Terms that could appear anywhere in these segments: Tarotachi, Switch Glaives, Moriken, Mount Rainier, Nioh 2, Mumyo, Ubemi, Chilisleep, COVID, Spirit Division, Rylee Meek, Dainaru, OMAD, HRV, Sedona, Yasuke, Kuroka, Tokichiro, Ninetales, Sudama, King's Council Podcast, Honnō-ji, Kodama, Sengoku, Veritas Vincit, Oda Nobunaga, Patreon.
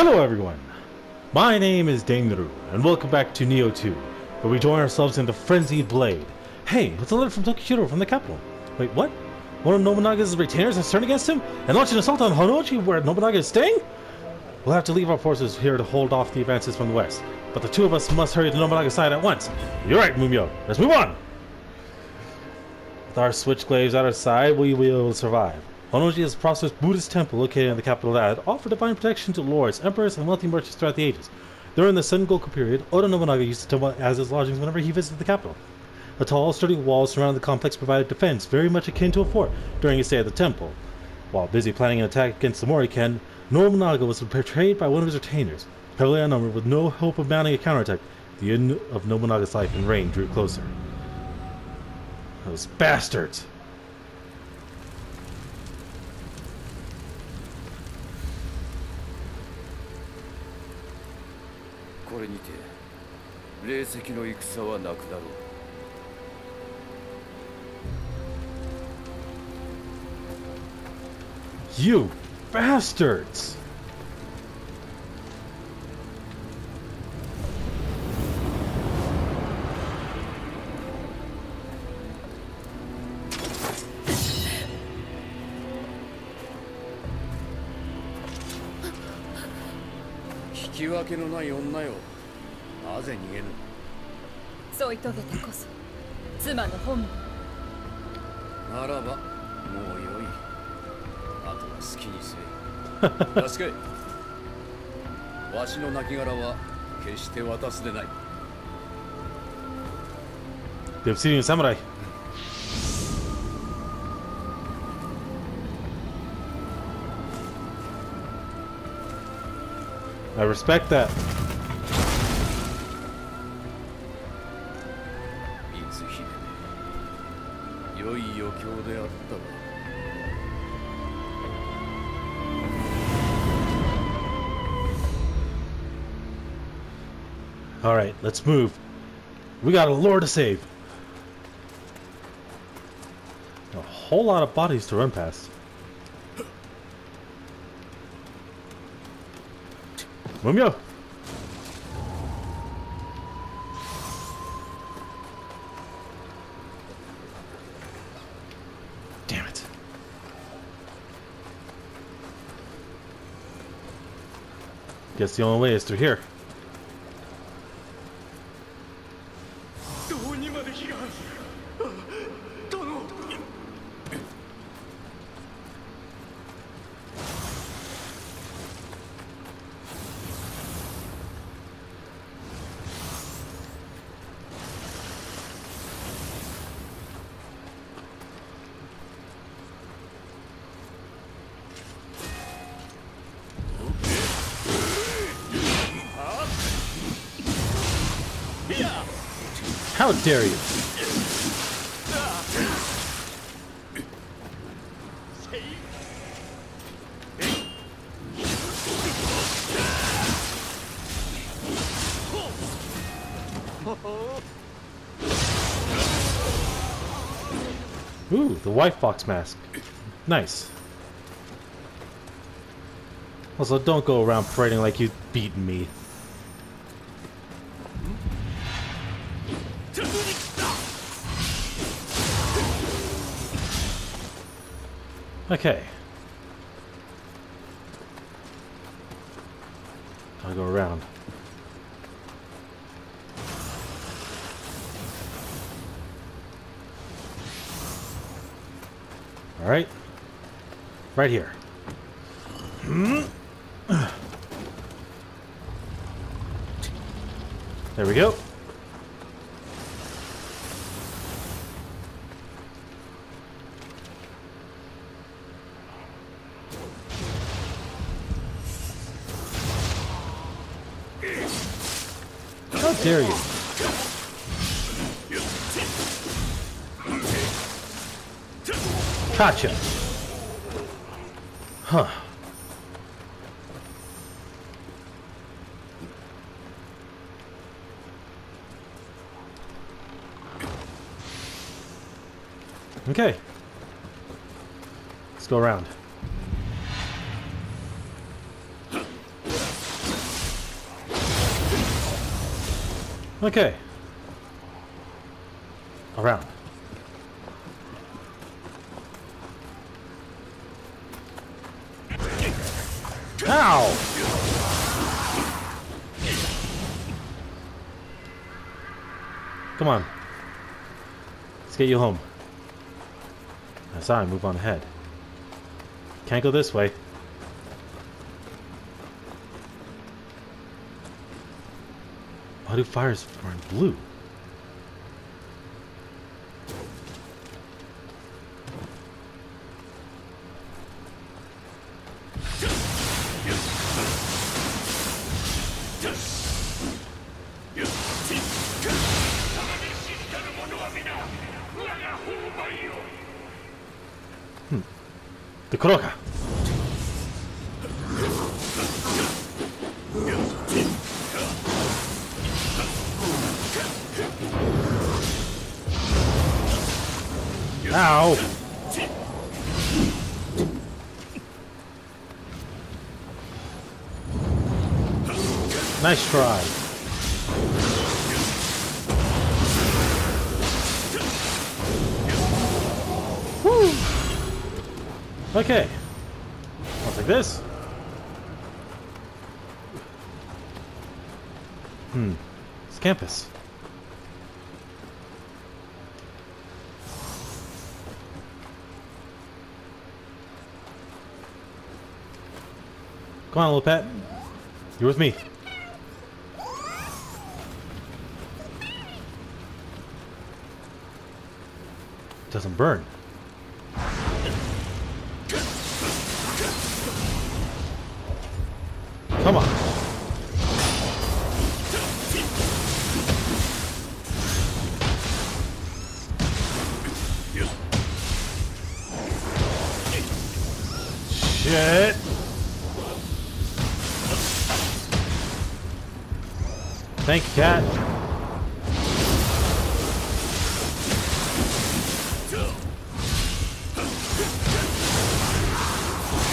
Hello everyone, my name is Dainaru, and welcome back to Nioh 2, where we join ourselves in the Frenzied Blade. Hey, it's a letter from Tokichiro from the capital. Wait, what? One of Nobunaga's retainers has turned against him and launched an assault on Honnō-ji where Nobunaga is staying? We'll have to leave our forces here to hold off the advances from the west, but the two of us must hurry to Nobunaga's side at once. You're right, Mumyo. Let's move on! With our Switch Glaives at our side, we will survive. Honnō-ji is a prosperous Buddhist temple located in the capital that offered divine protection to lords, emperors, and wealthy merchants throughout the ages. During the Sengoku period, Oda Nobunaga used the temple as his lodgings whenever he visited the capital. The tall, sturdy walls surrounding the complex provided defense, very much akin to a fort, during his stay at the temple. While busy planning an attack against the Moriken, Nobunaga was betrayed by one of his retainers. Heavily outnumbered with no hope of mounting a counterattack, the end of Nobunaga's life and reign drew closer. Those bastards! You bastards! The Obsidian Samurai. I respect that. Alright, let's move. We got a lore to save. A whole lot of bodies to run past. Mumyo! Damn it. Guess the only way is through here. How dare you? Ooh, the White Fox mask. Nice. Also, don't go around parading like you've beaten me. Okay. I'll go around. All right. Right here. There we go. How dare you? Gotcha. Huh. Okay. Let's go around. Okay. Around. Ow! Come on. Let's get you home. As I move on ahead. Can't go this way. Why do fires burn blue? The Kuroka. Ow! Nice try. Woo! Okay. I'll take this. It's campus. Come on, little pet. You're with me. It doesn't burn. Come on. Shit. Thank you, cat.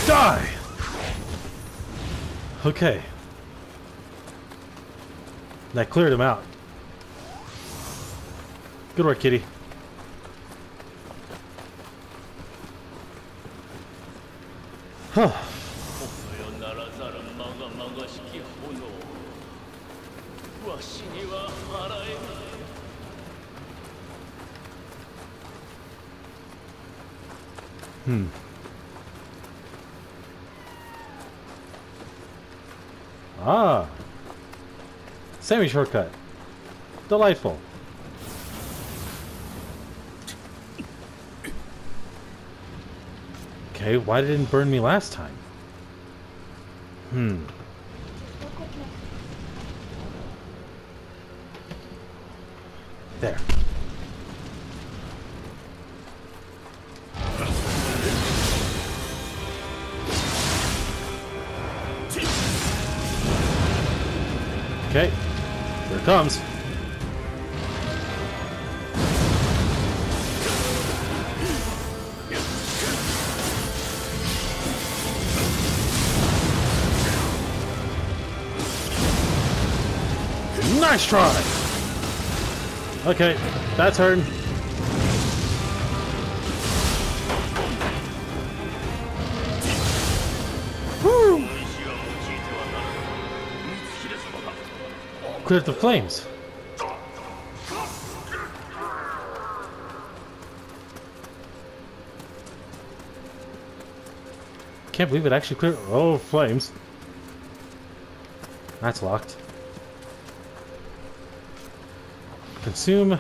Die! Okay. That cleared him out. Good work, kitty. Huh. Ah, Sammy shortcut. Delightful. Okay, why didn't it burn me last time? There. Okay, here it comes. Nice try! Okay, that's her. Woo! Clear the flames. Can't believe it actually cleared. Oh, flames. That's locked. Consume.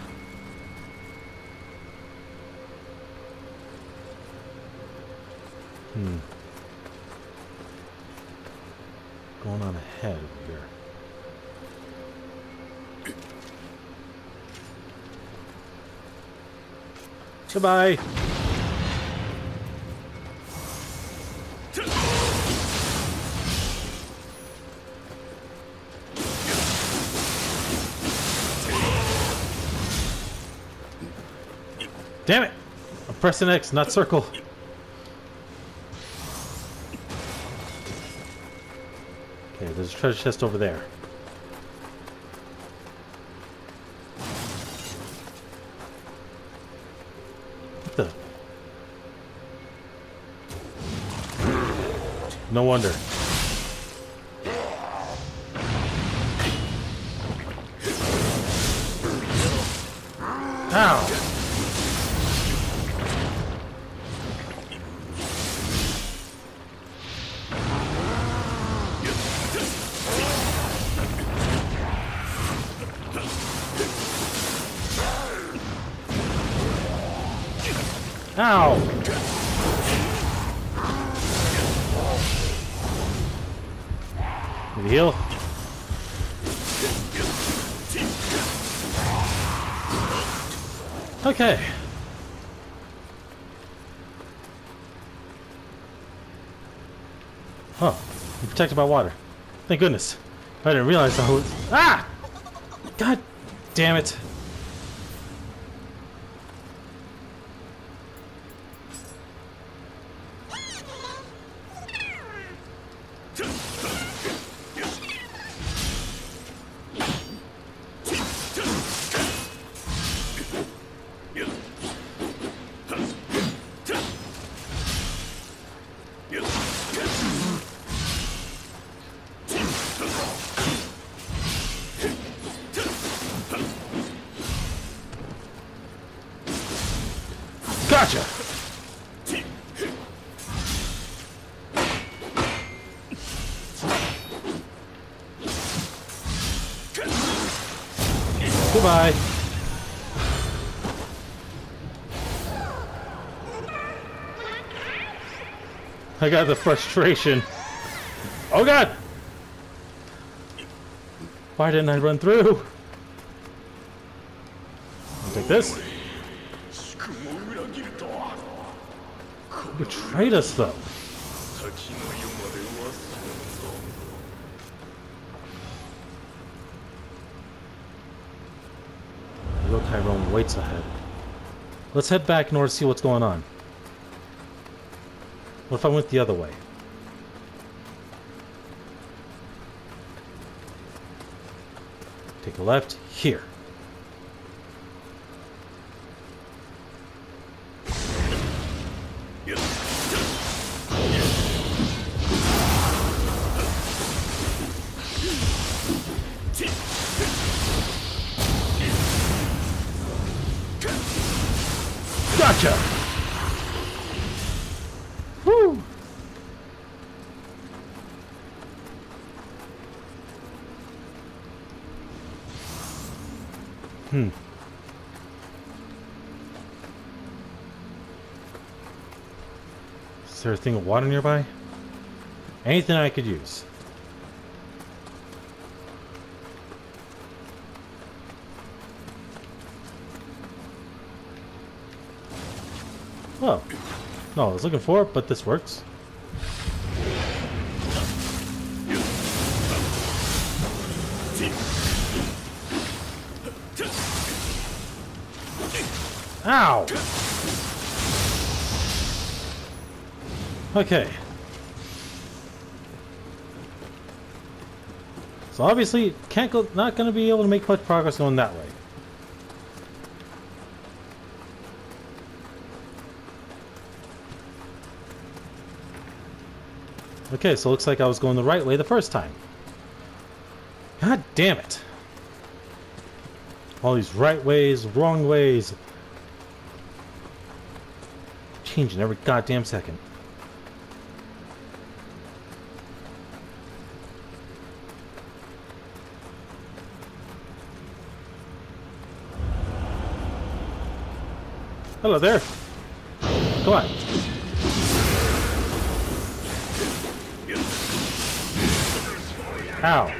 Going on ahead over here. Goodbye. Damn it! I'm pressing X, not circle. Okay, there's a treasure chest over there. No wonder. Ow! Ow! Heal. Okay. Huh. You're protected by water. Thank goodness. I didn't realize the whole... Ah! God damn it. Gotcha! Goodbye! I got the frustration. Oh god! Why didn't I run through? I'll take this. Betrayed us though. Little Tyrone waits ahead. Let's head back in order to see what's going on. What if I went the other way? Take a left here. Gotcha! Woo! Is there a thing of water nearby? Anything I could use. Oh. No, I was looking for it, but this works. Ow! Okay. So obviously, can't go, not going to be able to make much progress going that way. Okay, so it looks like I was going the right way the first time. God damn it. All these right ways, wrong ways. Changing every goddamn second. Hello there. Come on. Ow.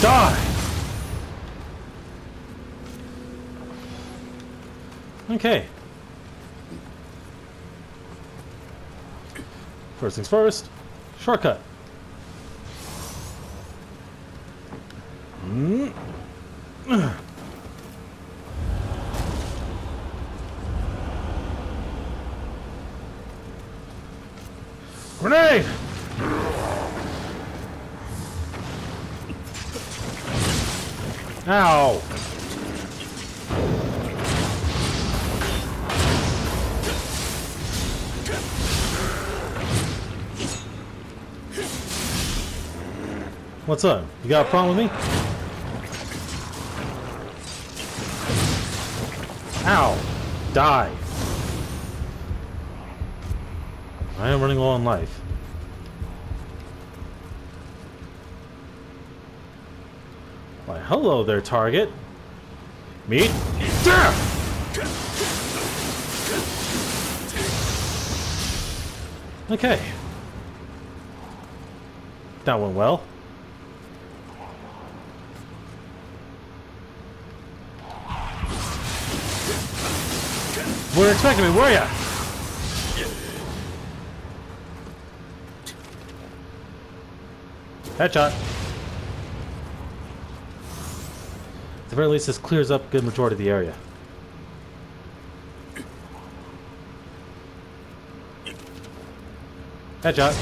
Die! Okay. First things first, shortcut. Grenade! Ow! What's up? You got a problem with me? Ow! Die! I am running low on life. Why, hello there, target. Meet death! Okay. That went well. Weren't expecting me, were ya? Headshot. At the very least, this clears up a good majority of the area. Headshot.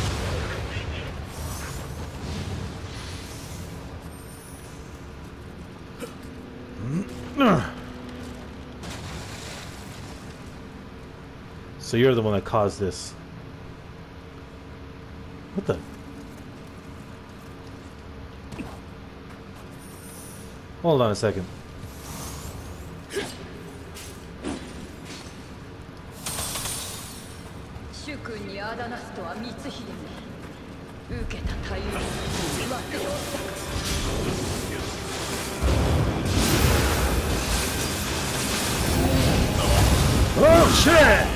So you're the one that caused this. What the? Hold on a second. Oh shit!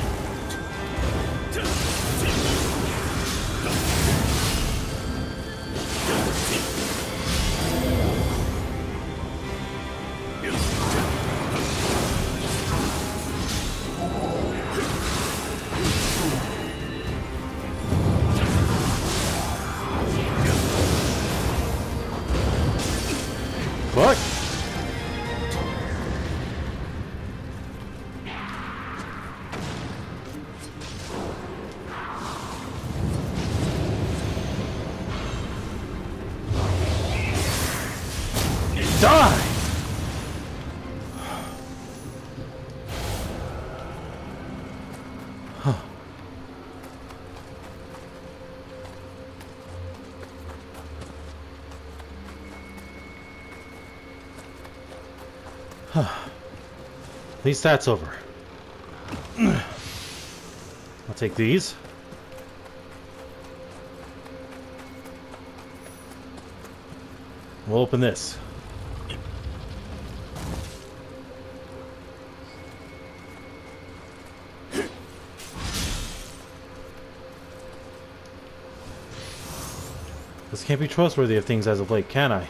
At least that's over. I'll take these. We'll open this. This can't be trustworthy of things as of late, can I?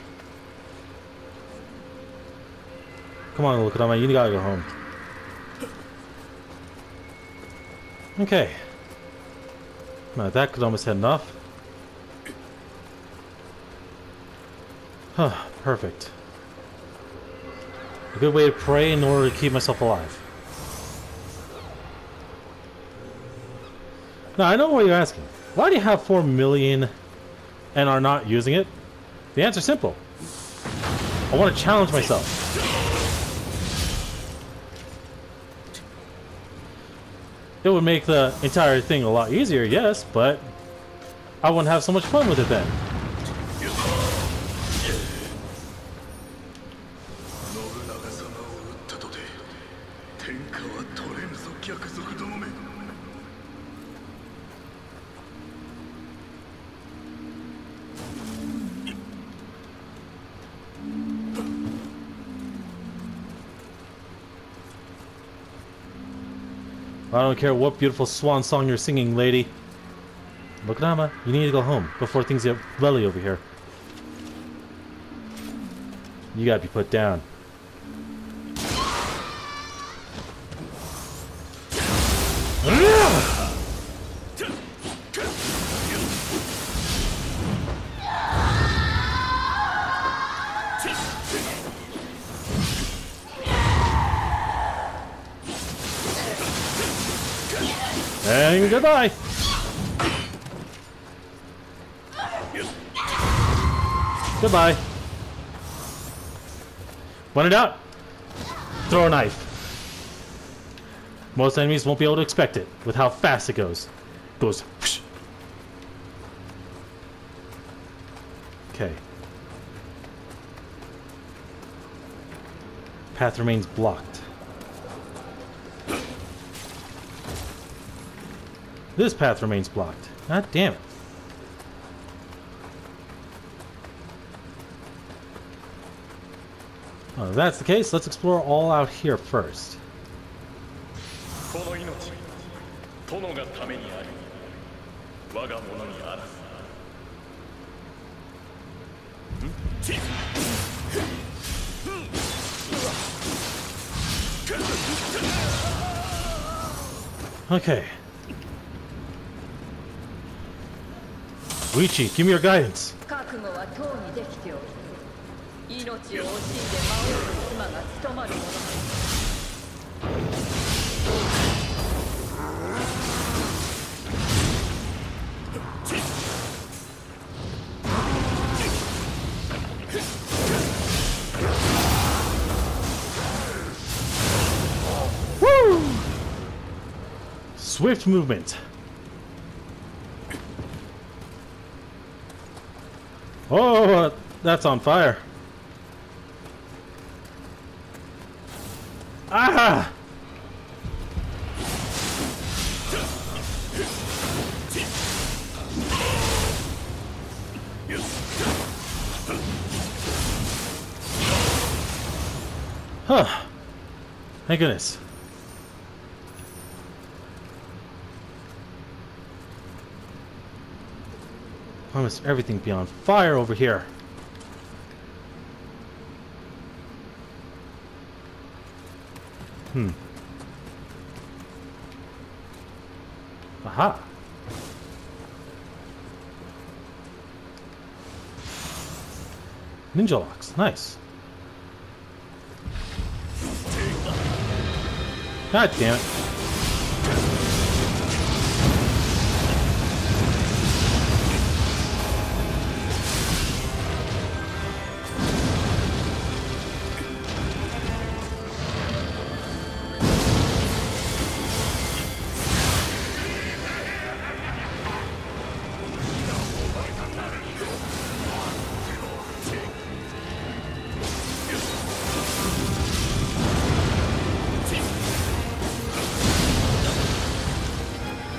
Come on, Kodama, you gotta go home. Okay. Now that Kodama's had enough. Huh, perfect. A good way to pray in order to keep myself alive. Now, I know what you're asking. Why do you have 4 million and are not using it? The answer's simple. I want to challenge myself. It would make the entire thing a lot easier, yes, but I wouldn't have so much fun with it then. I don't care what beautiful swan song you're singing, lady. Kodama, you need to go home before things get lelly over here. You gotta be put down. And goodbye! Goodbye! When in doubt, throw a knife. Most enemies won't be able to expect it with how fast it goes. It goes whoosh. Okay. Path remains blocked. This path remains blocked. God damn it. Well, if that's the case, let's explore all out here first. Okay. Luigi, give me your guidance. Woo! Swift movement. Oh, that's on fire. Ah! Huh. Thank goodness. Almost everything beyond fire over here. Aha. Ninja locks, nice. God damn it.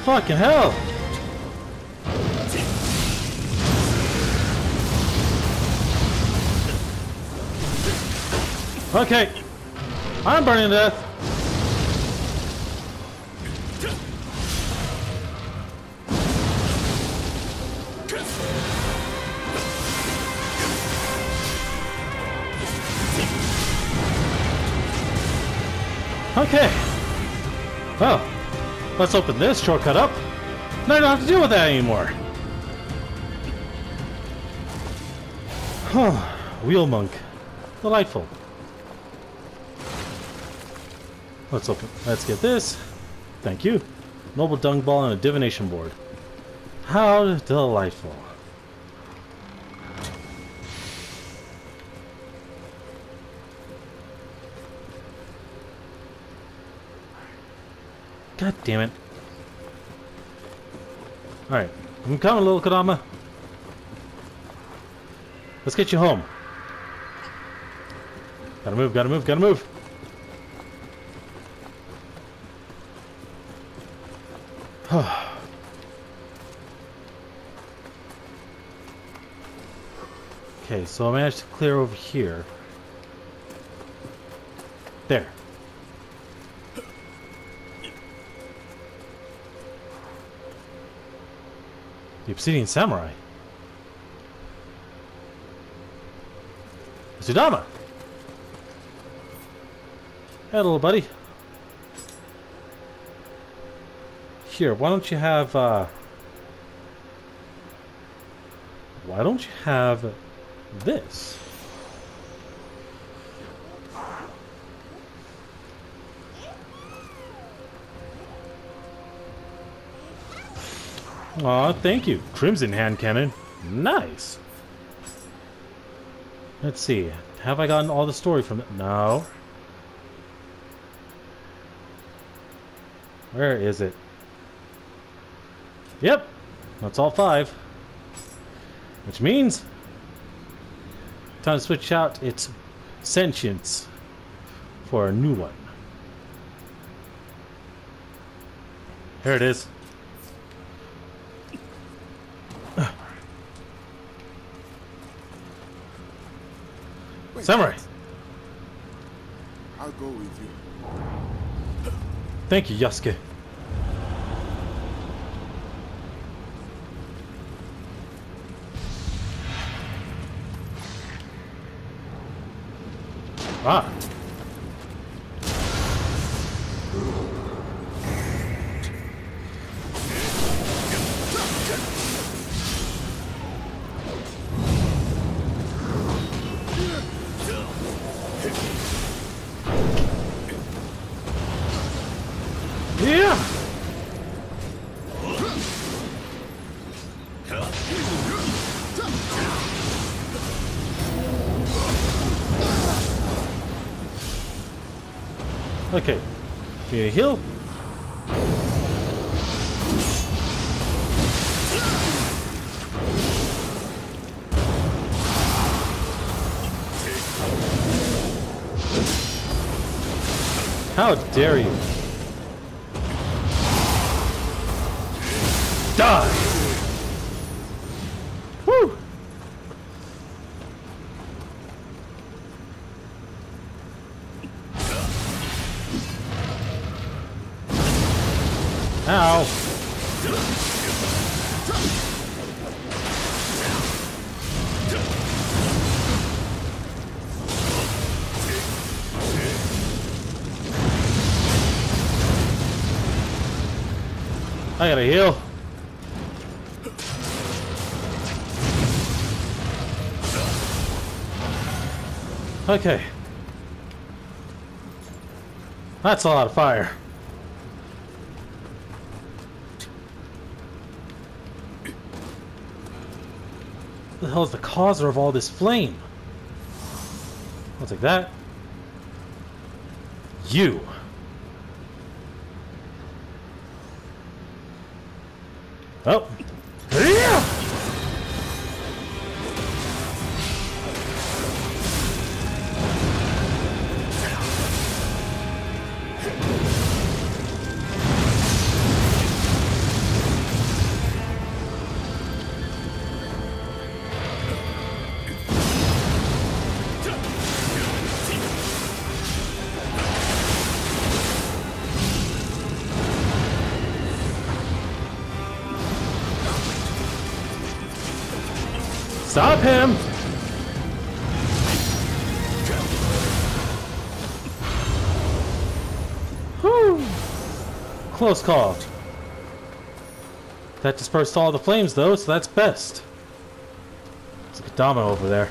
Fucking hell! Okay, I'm burning to death. Okay. Well. Let's open this shortcut up. Now I don't have to deal with that anymore. Huh. Wheel monk. Delightful. Let's open. Let's get this. Thank you. Noble dung ball and a divination board. How delightful. God damn it. Alright. I'm coming, little Kodama. Let's get you home. Gotta move, gotta move, gotta move. Okay, so I managed to clear over here. There. The Obsidian Samurai. Sudama! Hey, little buddy. Here, why don't you have, why don't you have this? Aw, thank you. Crimson hand cannon. Nice. Let's see. Have I gotten all the story from it? No. Where is it? Yep. That's all 5. Which means time to switch out its sentience for a new one. Here it is. Samurai! I'll go with you. Thank you, Yasuke. Ah. Okay, do you heal? How dare you? Die! Woo! Ow! I gotta heal. Okay. That's a lot of fire. What the hell is the causer of all this flame? I'll take that. You. Oh. Stop him! Whew. Close call. That dispersed all the flames though, so that's best. There's a Kodama over there.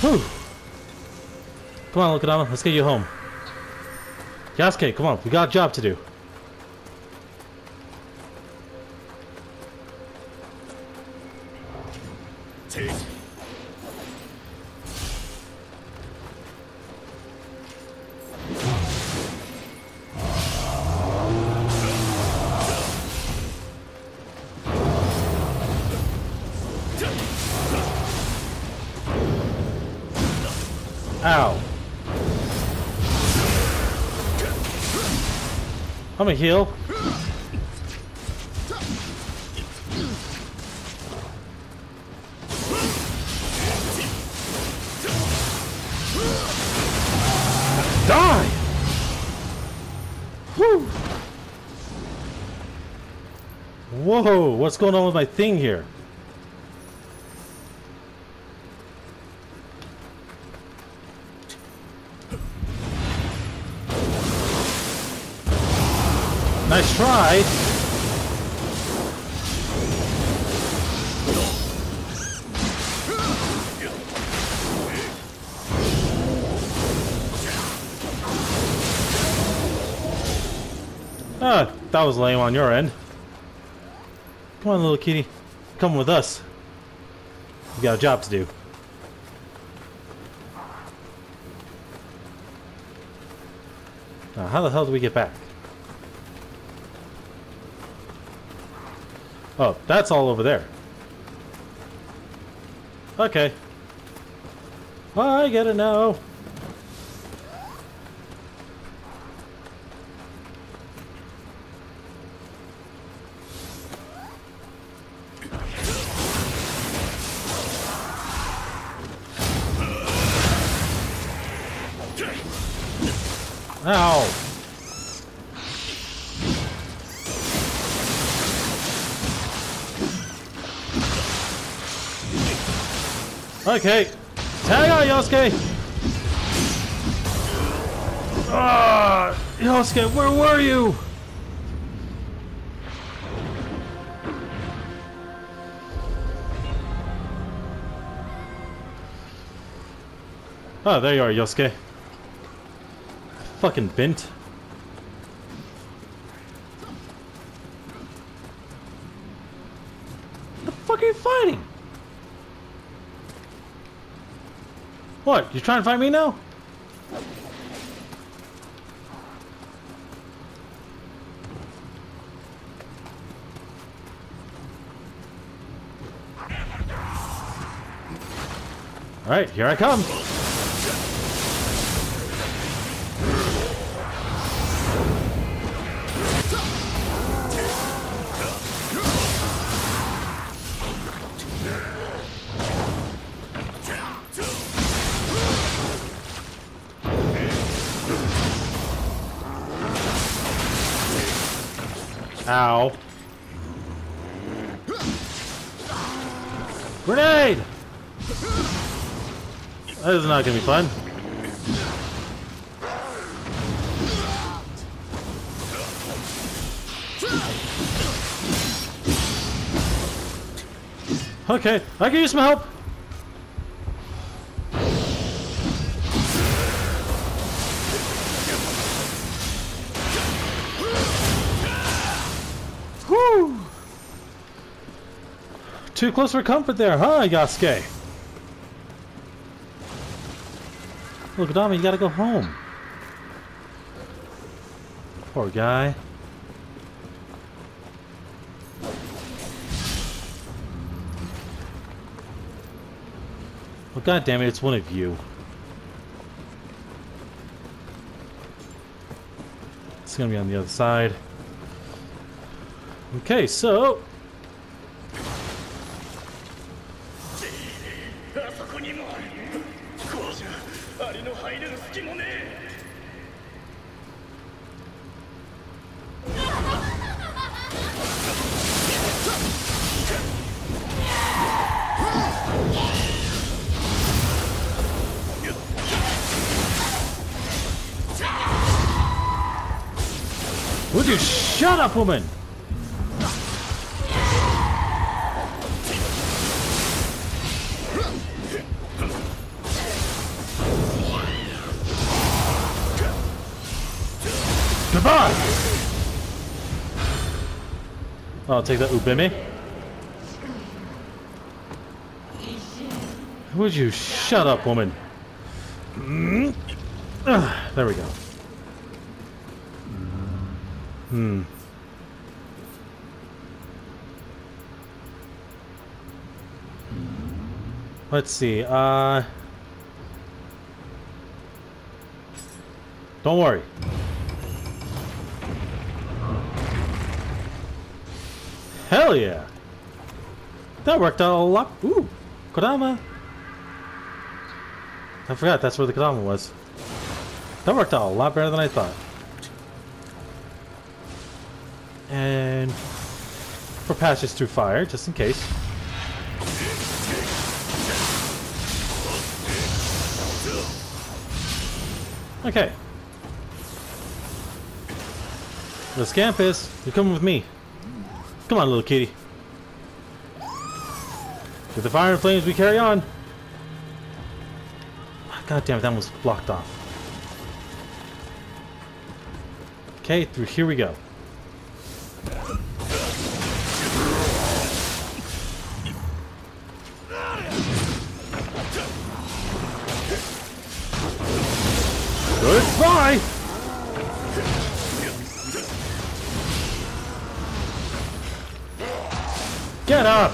Whew. Come on, Kodama, let's get you home. Yasuke, come on, we got a job to do. Take. Ow. I'm a heal. Die! Whew. Whoa, what's going on with my thing here? Nice try. That was lame on your end. Come on, little kitty. Come with us. We got a job to do. Now, how the hell do we get back? Oh, that's all over there. Okay. I get it now. Ow! Okay. Tag out, Yasuke! Ah! Yasuke, where were you? Oh, there you are, Yasuke. Fucking bent. What the fuck are you fighting? What? You trying to fight me now? All right, here I come. Ow. Grenade! That is not gonna be fun. Okay, I can use some help. Too close for comfort there, huh, Yasuke? Look, Kodama, you gotta go home. Poor guy. Well, goddammit, it's one of you. It's gonna be on the other side. Okay, so... Would you shut up, woman? Goodbye! I'll take that, Ubemi. Would you shut up, woman? There we go. Hmm. Let's see. Don't worry. Hell yeah. That worked out a lot. Ooh, Kodama. I forgot that's where the Kodama was. That worked out a lot better than I thought. And for passes through fire, just in case. Okay. The Scampus, you're coming with me. Come on, little kitty. With the fire and flames, we carry on. God damn it, that was blocked off. Okay, through here we go. Goodbye! Get up!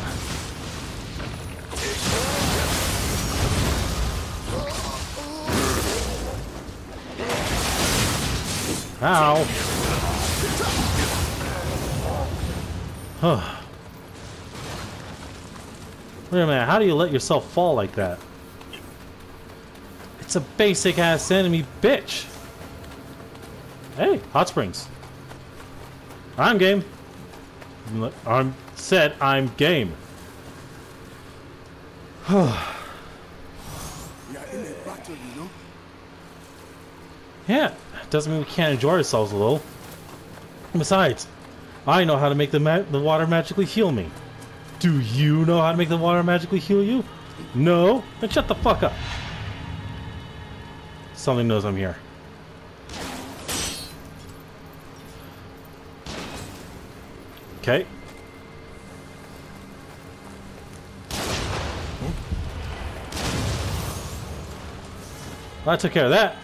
Ow! Huh. Wait a minute, how do you let yourself fall like that? It's a basic ass enemy bitch! Hey, hot springs. I'm game. I'm game. We are in a battle, you know? Yeah, doesn't mean we can't enjoy ourselves a little. Besides, I know how to make the water magically heal me. Do you know how to make the water magically heal you? No? Then shut the fuck up. Something knows I'm here. Okay. Well, I took care of that.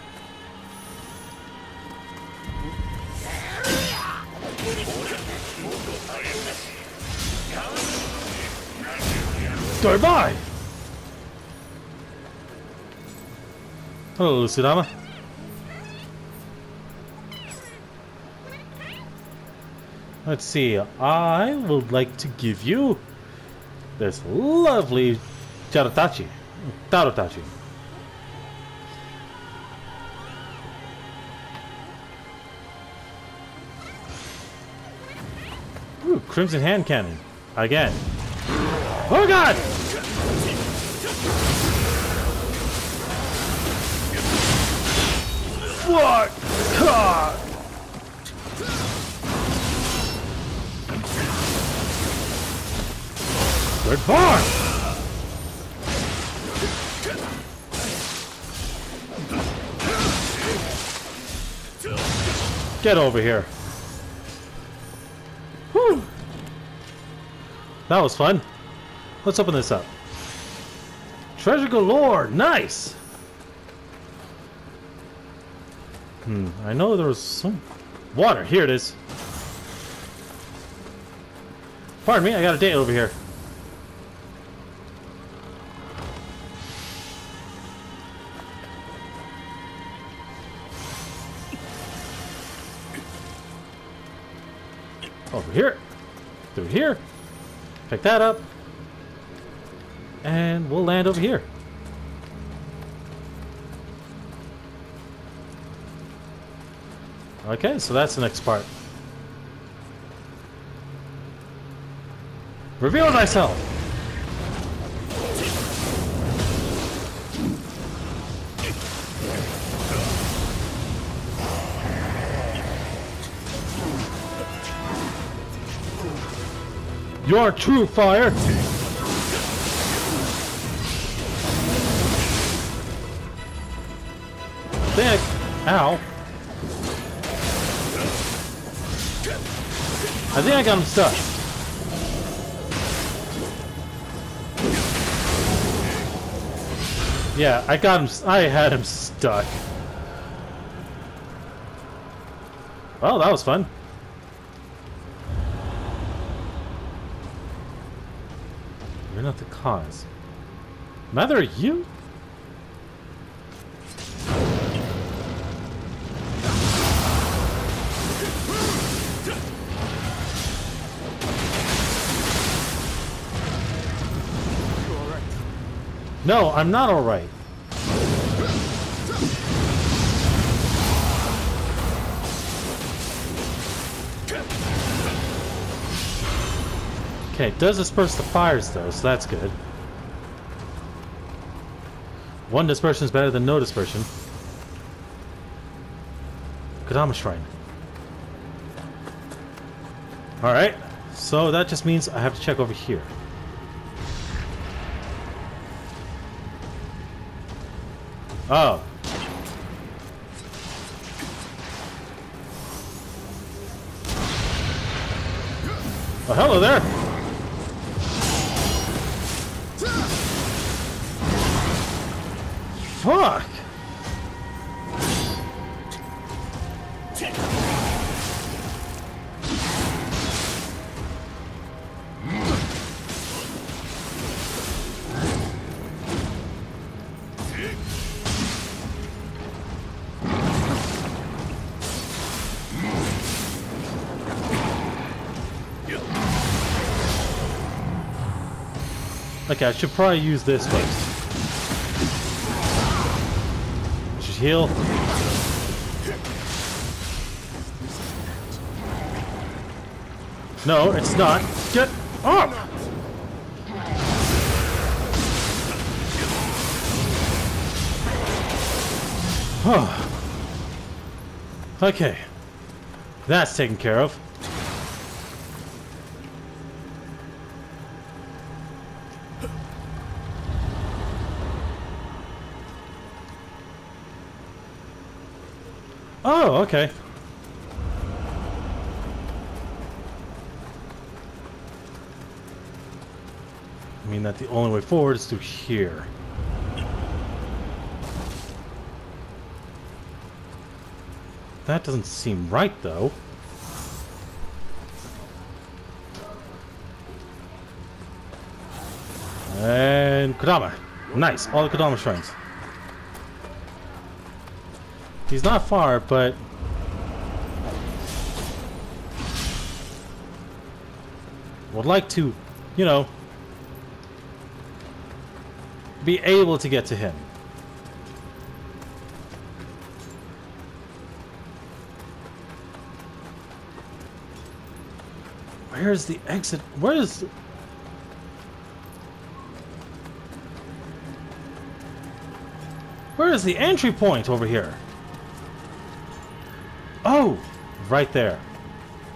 Goodbye! Hello, Sudama. Let's see, I would like to give you this lovely Tarotachi. Ooh, Crimson Hand Cannon. Again. Oh god! What? God! Good barn! Get over here. Whew. That was fun. Let's open this up. Treasure galore! Nice! I know there was some water. Here it is. Pardon me, I got a date over here. Over here. Through here. Pick that up. And we'll land over here. Okay, so that's the next part. Reveal thyself! Your true fire! Thick! Ow! I think I got him stuck. Yeah, I got him. I had him stuck. Well, that was fun. You're not the cause. Neither are you. No, I'm not alright. Okay, it does disperse the fires though, so that's good. One dispersion is better than no dispersion. Kodama Shrine. Alright, so that just means I have to check over here. Oh. Oh, hello there. Fuck. Okay, I should probably use this first. I should heal. No, it's not. Get up! Okay. That's taken care of. Oh, okay. I mean that the only way forward is through here. That doesn't seem right, though. And Kodama. Nice, all the Kodama shrines. He's not far, but... would like to, you know... be able to get to him. Where's the exit? Where is... where is the entry point over here? Oh! Right there.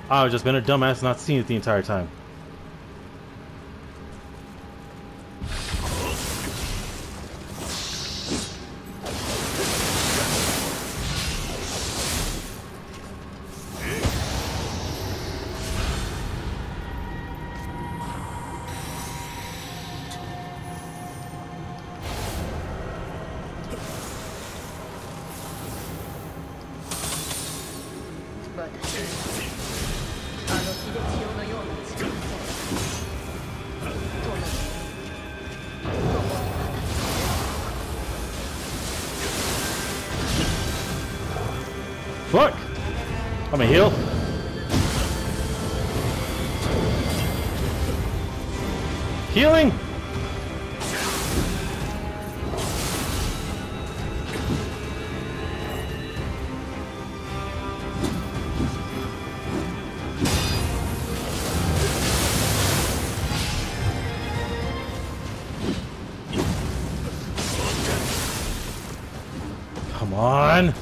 I've just been a dumbass not seeing it the entire time. Fuck! I'm a heal. Healing! Come on!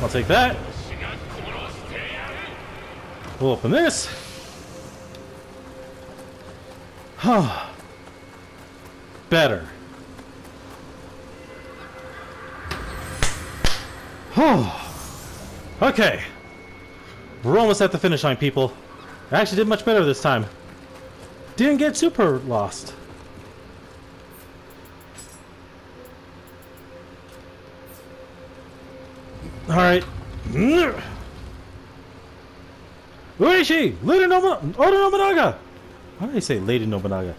I'll take that. We'll open this. Huh. Better. Oh. Okay. We're almost at the finish line, people. I actually did much better this time. Didn't get super lost. Alright. Ueshi! Lady Oda Nobunaga! Why did I say Lady Nobunaga?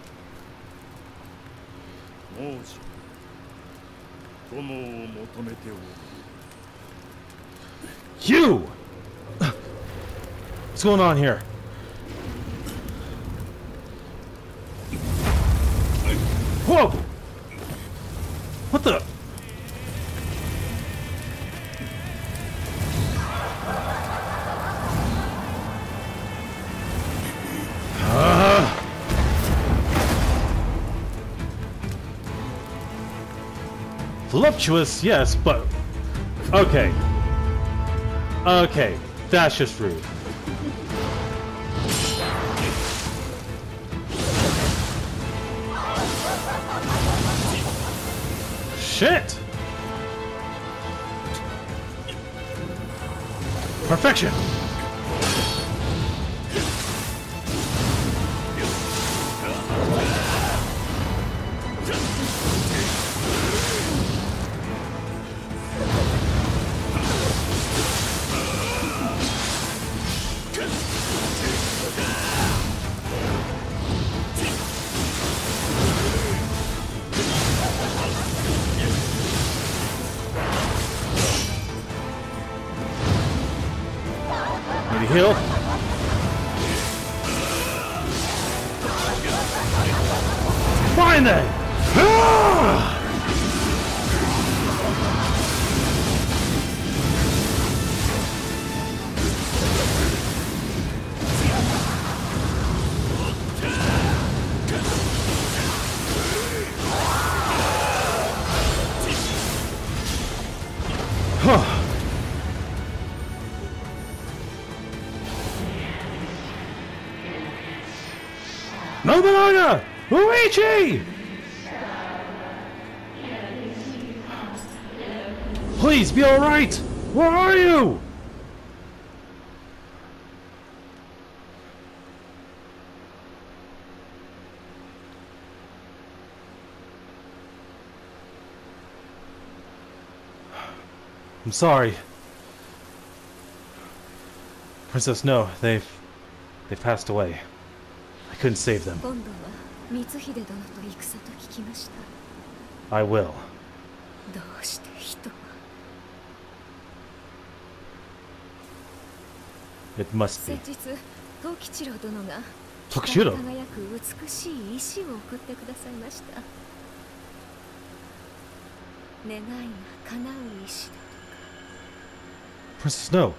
You! What's going on here? Whoa! What the? Voluptuous, yes, but... okay. Okay, that's just rude. Shit! Perfection! heal. Fine then! Huh. Nobunaga! Luigi! Please be alright! Where are you? I'm sorry. Princess, no, they've passed away. I couldn't save them. I will. It must be. Tokichiro? Princess, no.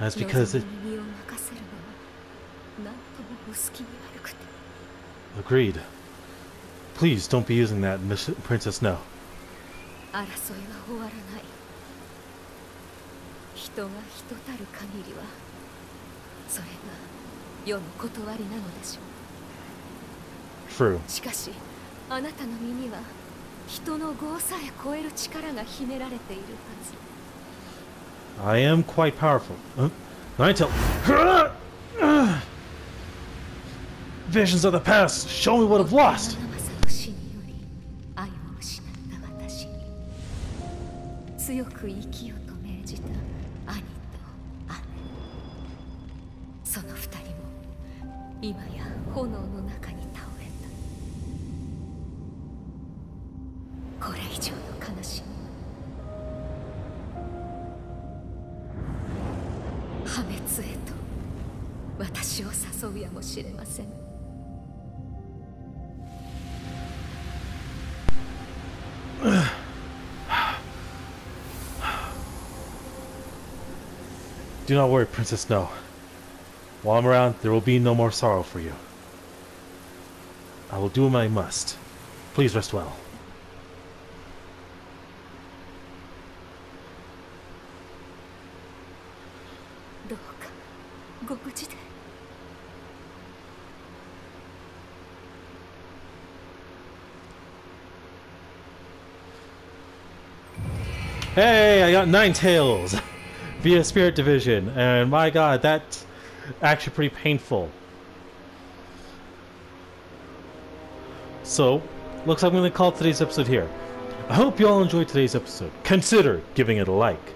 That's because it... Agreed. Please don't be using that, Miss Princess No. True. I am quite powerful. Ninetales. Visions of the past show me what I've lost. Do not worry, Princess No. While I'm around, there will be no more sorrow for you. I will do what I must. Please rest well. Hey, I got Ninetales via Spirit Division, and my god, that's actually pretty painful. So, looks like I'm going to call today's episode here. I hope you all enjoyed today's episode. Consider giving it a like.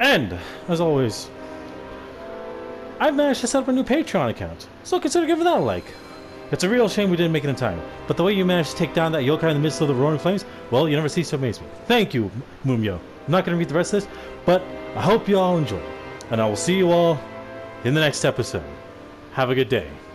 And, as always, I've managed to set up a new Patreon account, so consider giving that a like. It's a real shame we didn't make it in time, but the way you managed to take down that yokai in the midst of the roaring flames, well, you never cease to amaze me. Thank you, Mumyo. I'm not going to read the rest of this, but I hope you all enjoy it, and I will see you all in the next episode. Have a good day.